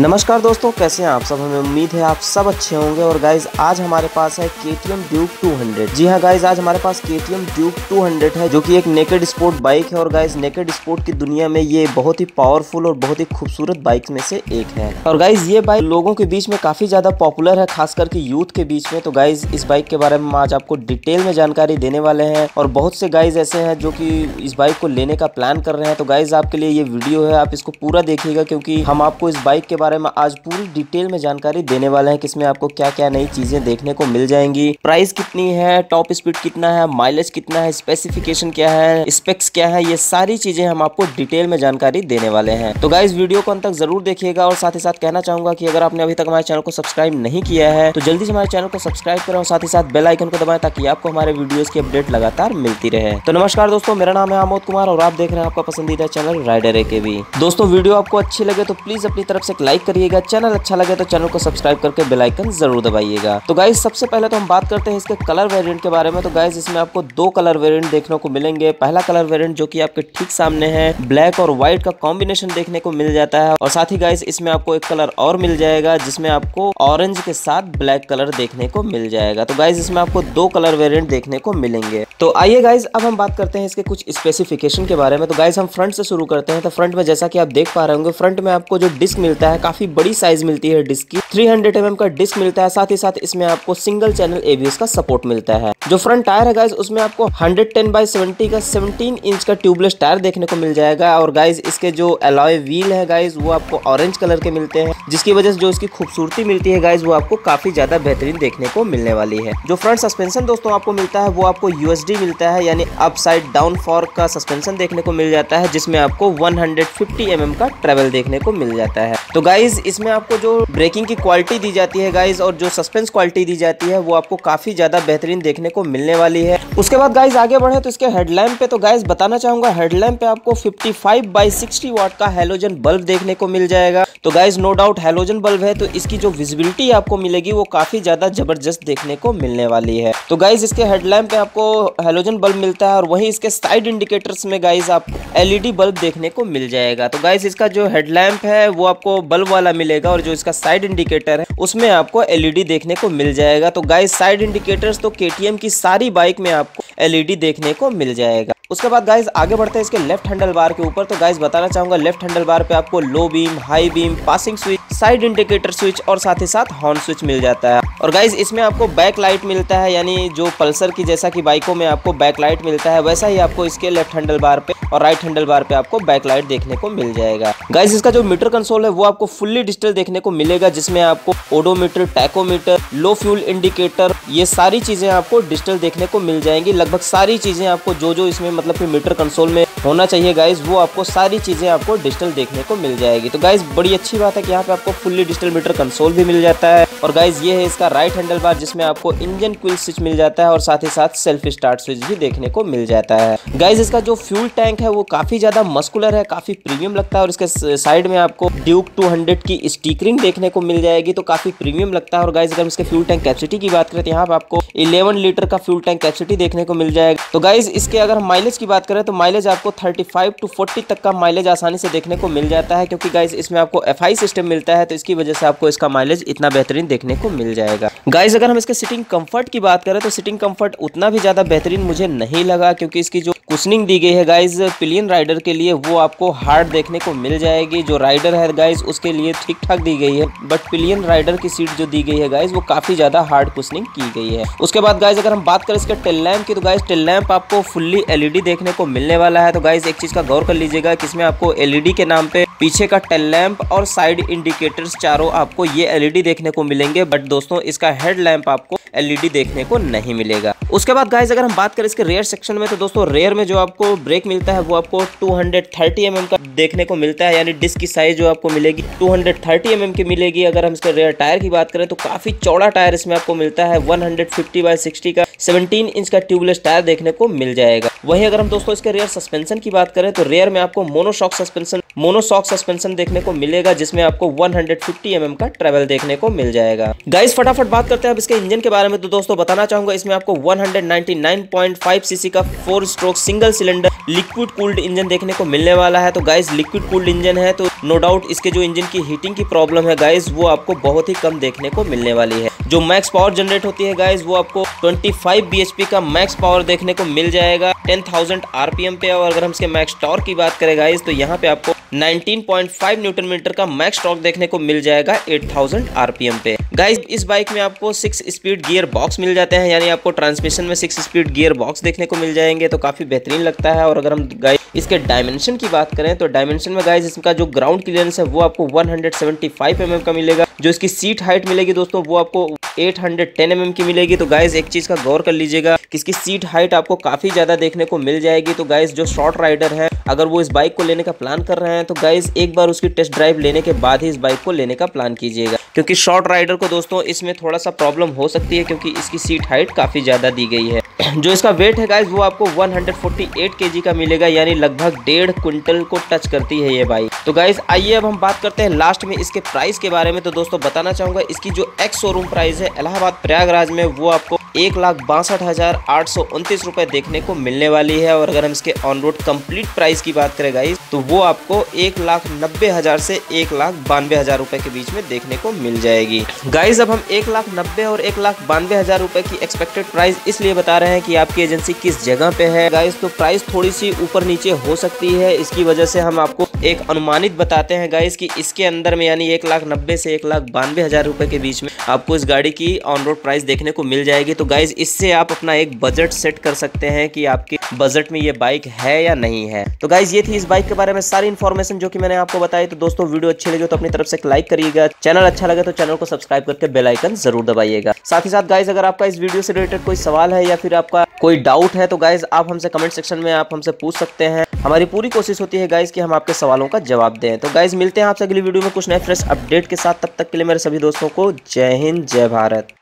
नमस्कार दोस्तों, कैसे हैं आप सब। हमें उम्मीद है आप सब अच्छे होंगे। और गाइज आज हमारे पास है KTM Duke 200। जी हाँ गाइज, आज हमारे पास KTM Duke 200 है जो कि एक नेकेड स्पोर्ट बाइक है। और गाइज नेकेड स्पोर्ट की दुनिया में ये बहुत ही पावरफुल और बहुत ही खूबसूरत बाइक में से एक है। और गाइज ये बाइक लोगों के बीच में काफी ज्यादा पॉपुलर है, खास करके यूथ के बीच में। तो गाइज इस बाइक के बारे में आज आपको डिटेल में जानकारी देने वाले हैं। और बहुत से गाइज ऐसे है जो की इस बाइक को लेने का प्लान कर रहे हैं। तो गाइज आपके लिए ये वीडियो है, आप इसको पूरा देखिएगा क्योंकि हम आपको इस बाइक के बारे में आज पूरी डिटेल में जानकारी देने वाले हैं। किसमें आपको क्या क्या नई चीजें देखने को मिल जाएंगी, प्राइस कितनी है, टॉप स्पीड कितना है, माइलेज कितना है, स्पेसिफिकेशन क्या है, स्पेक्स क्या है, ये सारी चीजें हम आपको डिटेल में जानकारी देने वाले हैं। तो गाइस वीडियो को अंत तक जरूर देखिएगा। और साथ ही साथ कहना चाहूंगा कि अगर आपने अभी तक हमारे चैनल को सब्सक्राइब नहीं किया है तो जल्दी से हमारे चैनल को सब्सक्राइब करें और साथ ही साथ बेल आइकन को दबाएं ताकि आपको हमारे वीडियोस की अपडेट लगातार मिलती रहे। तो नमस्कार दोस्तों, मेरा नाम है आमोद कुमार और आप देख रहे हैं आपका पसंदीदा चैनल राइडर एकेवी। दोस्तों वीडियो आपको अच्छी लगे तो प्लीज अपनी तरफ से लाइक करिएगा, चैनल अच्छा लगे तो चैनल को सब्सक्राइब करके बेल आइकन जरूर दबाइएगा। तो गाइस सबसे पहले तो हम बात करते हैं इसके कलर वेरिएंट के बारे में। तो गाइस इसमें आपको दो कलर वेरिएंट देखने को मिलेंगे। पहला कलर वेरिएंट जो कि आपके ठीक सामने है, ब्लैक और व्हाइट का कॉम्बिनेशन देखने को मिल जाता है। और साथ ही गाइस इसमें आपको एक कलर और मिल जाएगा जिसमें आपको ऑरेंज के साथ ब्लैक कलर देखने को मिल जाएगा। तो गाइस इसमें आपको दो कलर वेरिएंट देखने को मिलेंगे। तो आइए गाइस अब हम बात करते हैं इसके कुछ स्पेसिफिकेशन के बारे में। तो गाइस हम फ्रंट से शुरू करते हैं। तो फ्रंट में जैसा कि आप देख पा रहे होंगे, फ्रंट में आपको जो डिस्क मिलता है काफी बड़ी साइज मिलती है डिस्क की, 300 mm का डिस्क मिलता है। साथ ही साथ इसमें आपको सिंगल चैनल ABS का सपोर्ट मिलता है। जो फ्रंट टायर है गाइस उसमें आपको 110/70 का 17 इंच का ट्यूबलेस टायर देखने को मिल जाएगा। और गाइस इसके जो एलॉय व्हील है गाइस वो आपको ऑरेंज कलर के मिलते हैं, जिसकी वजह से जो इसकी खूबसूरती मिलती है गाइस वो आपको काफी ज्यादा बेहतरीन देखने को मिलने वाली है। जो फ्रंट सस्पेंशन दोस्तों आपको मिलता है वो आपको USD मिलता है, यानी अपसाइड डाउन फॉर्क का सस्पेंशन देखने को मिल जाता है, जिसमें आपको 150 mm का ट्रेवल देखने को मिल जाता है। तो गाइज इसमें आपको जो ब्रेकिंग की क्वालिटी दी जाती है गाइज और जो सस्पेंस क्वालिटी दी जाती है वो आपको काफी ज्यादा बेहतरीन देखने को मिलने वाली है। उसके बाद गाइज आगे बढ़े तो इसके हेडलैम्प पे, तो गाइज बताना चाहूंगा हेडलैम्प पे आपको 55/60 वाट का हैलोजन बल्ब देखने को मिल जाएगा। तो guys no doubt halogen bulb है तो इसकी जो विजिबिलिटी आपको मिलेगी वो काफी ज्यादा जबरदस्त देखने को मिलने वाली है। तो गाइज इसके हेडलैम्प पे आपको हैलोजन बल्ब मिलता है और वहीं इसके साइड इंडिकेटर्स में गाइज आपको LED बल्ब देखने को मिल जाएगा। तो गाइज इसका जो हेडलैम्प है वो आपको बल्ब वाला मिलेगा और जो इसका साइड इंडिकेटर है उसमें आपको LED देखने को मिल जाएगा। तो गाइज साइड इंडिकेटर्स तो KTM की सारी बाइक में आपको LED देखने को मिल जाएगा। उसके बाद गाइज आगे बढ़ते हैं इसके लेफ्ट हैंडल बार के ऊपर। तो गाइज बताना चाहूंगा लेफ्ट हैंडल बार पे आपको low beam, high beam, passing switch, side indicator switch और साथ ही साथ हॉर्न स्विच मिल जाता है। और गाइज इसमें आपको बैक लाइट मिलता है, यानी जो पल्सर की जैसा कि बाइकों में आपको बैक लाइट मिलता है वैसा ही आपको इसके लेफ्ट हैंडल बार पे और राइट हैंडल बार पे आपको बैक लाइट देखने को मिल जाएगा। गाइज इसका जो मीटर कंसोल है वो आपको फुल्ली डिजिटल देखने को मिलेगा, जिसमें आपको odometer, tachometer, low fuel indicator, ये सारी चीजें आपको डिजिटल देखने को मिल जाएंगी। लगभग सारी चीजें आपको जो जो इसमें मतलब कि मीटर कंसोल में होना चाहिए गाइज वो आपको सारी चीजें आपको डिजिटल देखने को मिल जाएगी। तो गाइज बड़ी अच्छी बात है कि यहाँ पे आपको फुल्ली डिजिटल मीटर कंसोल भी मिल जाता है। और गाइज ये है इसका राइट हैंडल बार जिसमें आपको इंजन क्विल स्विच मिल जाता है और साथ ही साथ सेल्फ स्टार्ट स्विच भी देखने को मिल जाता है। गाइज इसका जो फ्यूल टैंक है वो काफी ज्यादा मस्कुलर है, काफी प्रीमियम लगता है। और इसके साइड में आपको ड्यूक 200 की स्टिकरिंग देखने को मिल जाएगी तो काफी प्रीमियम लगता है। और गाइज अगर इसके फ्यूल टैंक कैपेसिटी की बात करें तो यहाँ पे आपको 11 लीटर का फ्यूल टैंक कैपेसिटी देखने को मिल जाएगा। तो गाइज इसके अगर माइलेज की बात करें तो माइलेज आपको 35 से 40 तक का माइलेज आसानी से देखने को मिल जाता है, क्योंकि गाइज इसमें आपको FI सिस्टम मिलता है तो इसकी वजह से आपको इसका माइलेज इतना बेहतरीन देखने को मिल जाएगा। गाइज अगर हम इसके सीटिंग कंफर्ट की बात करें तो सीटिंग कंफर्ट उतना भी ज्यादा बेहतरीन मुझे नहीं लगा, क्योंकि इसकी जो कुशनिंग दी गई है गाइज पिलियन राइडर के लिए वो आपको हार्ड देखने को मिल जाएगी। जो राइडर है गाइज उसके लिए ठीक ठाक दी गई है, बट पिलियन राइडर की सीट जो दी गई है गाइज वो काफी ज्यादा हार्ड कुशनिंग की गई है। उसके बाद गाइज अगर हम बात करें इसके टेल लैम्प की तो गाइज टेल लैम्प आपको फुल्ली LED देखने को मिलने वाला है। तो गाइज एक चीज का गौर कर लीजिएगा कि इसमें आपको LED के नाम पे पीछे का टेल लैम्प और साइड इंडिकेटर्स चारों आपको ये LED देखने को मिलेंगे, बट दोस्तों इसका हेड लैम्प आपको LED देखने को नहीं मिलेगा। उसके बाद गाइज अगर हम बात करें इसके रेयर सेक्शन में तो दोस्तों रेयर में जो आपको ब्रेक मिलता है वो आपको 230 mm का देखने को मिलता है, यानी डिस्क की साइज जो आपको मिलेगी 230 mm की मिलेगी। अगर हम इसके रेयर टायर की बात करें तो काफी चौड़ा टायर इसमें आपको मिलता है, 150/60 का 17 इंच का ट्यूबलेस टायर देखने को मिल जाएगा। वहीं अगर हम दोस्तों इसके रेयर सस्पेंशन की बात करें तो रेयर में आपको मोनोशॉक सस्पेंशन मोनोशॉक सस्पेंशन देखने को मिलेगा, जिसमें आपको 150 mm का ट्रेवल देखने को मिल जाएगा। गाइस फटाफट बात करते हैं अब इसके इंजन के बारे में। तो दोस्तों बताना चाहूंगा इसमें आपको 199.5 सीसी का 4 stroke single cylinder liquid cooled engine देखने को मिलने वाला है। तो गाइस लिक्विड कूल्ड इंजन है तो नो डाउट इसके जो इंजन की हीटिंग की प्रॉब्लम है गाइस वो आपको बहुत ही कम देखने को मिलने वाली है। जो मैक्स पावर जनरेट होती है गाइस वो आपको 25 बीएचपी का मैक्स पावर देखने को मिल जाएगा 10,000 आरपीएम पे। और अगर हम इसके मैक्स टॉर्क की बात करें गाइस तो यहाँ पे आपको 19.5 न्यूटन मीटर का मैक्स टॉर्क देखने को मिल जाएगा 8,000 आरपीएम पे। गाइस इस बाइक में आपको 6 स्पीड गियर बॉक्स मिल जाते हैं, यानी आपको ट्रांसमिशन में 6 स्पीड गियर बॉक्स देखने को मिल जाएंगे, तो काफी बेहतरीन लगता है। और अगर हम गाइस इसके डायमेंशन की बात करें तो डायमेंशन में गाइस इसका जो ग्राउंड क्लियरेंस है वो आपको 175 mm का मिलेगा। जो इसकी सीट हाइट मिलेगी दोस्तों वो आपको 810 mm की मिलेगी। तो गाइस एक चीज का गौर कर लीजिएगा किसकी सीट हाइट आपको काफी ज्यादा देखने को मिल जाएगी। तो गाइस जो शॉर्ट राइडर है अगर वो इस बाइक को लेने का प्लान कर रहे हैं तो गाइस एक बार उसकी टेस्ट ड्राइव लेने के बाद ही इस बाइक को लेने का प्लान कीजिएगा, क्योंकि शॉर्ट राइडर को दोस्तों इसमें थोड़ा सा प्रॉब्लम हो सकती है, क्योंकि इसकी सीट हाइट काफी ज्यादा दी गई है। जो इसका वेट है गाइस वो आपको 148 kg का मिलेगा, यानी लगभग 1.5 क्विंटल को टच करती है ये बाइक। तो गाइस आइए अब हम बात करते हैं लास्ट में इसके प्राइस के बारे में। तो दोस्तों बताना चाहूंगा इसकी जो एक्स शोरूम प्राइस है इलाहाबाद प्रयागराज में वो आपको 1,62,829 रुपए देखने को मिलने वाली है। और अगर हम इसके ऑन रोड कम्प्लीट प्राइस की बात करें गाइस तो वो आपको 1,90,000 से 1,92,000 रुपए के बीच में देखने को मिल जाएगी। गाइस अब हम 1,90,000 और 1,92,000 रुपए की एक्सपेक्टेड प्राइस इसलिए बता रहे हैं कि आपकी एजेंसी किस जगह पे है गाइस, तो प्राइस थोड़ी सी ऊपर नीचे हो सकती है, इसकी वजह से हम आपको एक अनुमानित बताते हैं गाइस कि इसके अंदर में यानी 1,90,000 से 1,92,000 रुपए के बीच में आपको इस गाड़ी की ऑन रोड प्राइस देखने को मिल जाएगी। तो गाइस इससे आप अपना एक बजट सेट कर सकते हैं कि आपके बजट में ये बाइक है या नहीं है। तो गाइस ये थी इस बाइक के बारे में सारी इन्फॉर्मेशन जो कि मैंने आपको बताई। तो दोस्तों वीडियो अच्छी लगी तो अपनी तरफ से एक लाइक करिएगा, चैनल अच्छा लगे तो चैनल को सब्सक्राइब करके बेल आइकन जरूर दबाइएगा। साथ ही साथ गाइस अगर आपका इस वीडियो से रिलेटेड कोई सवाल है या फिर आपका कोई डाउट है तो गाइस आप हमसे कमेंट सेक्शन में आप हमसे पूछ सकते हैं। हमारी पूरी कोशिश होती है गाइस कि हम आपके सवालों का जवाब दें। तो गाइस मिलते हैं आपसे अगली वीडियो में कुछ नए फ्रेश अपडेट के साथ, तब तक के लिए मेरे सभी दोस्तों को जय हिंद जय भारत।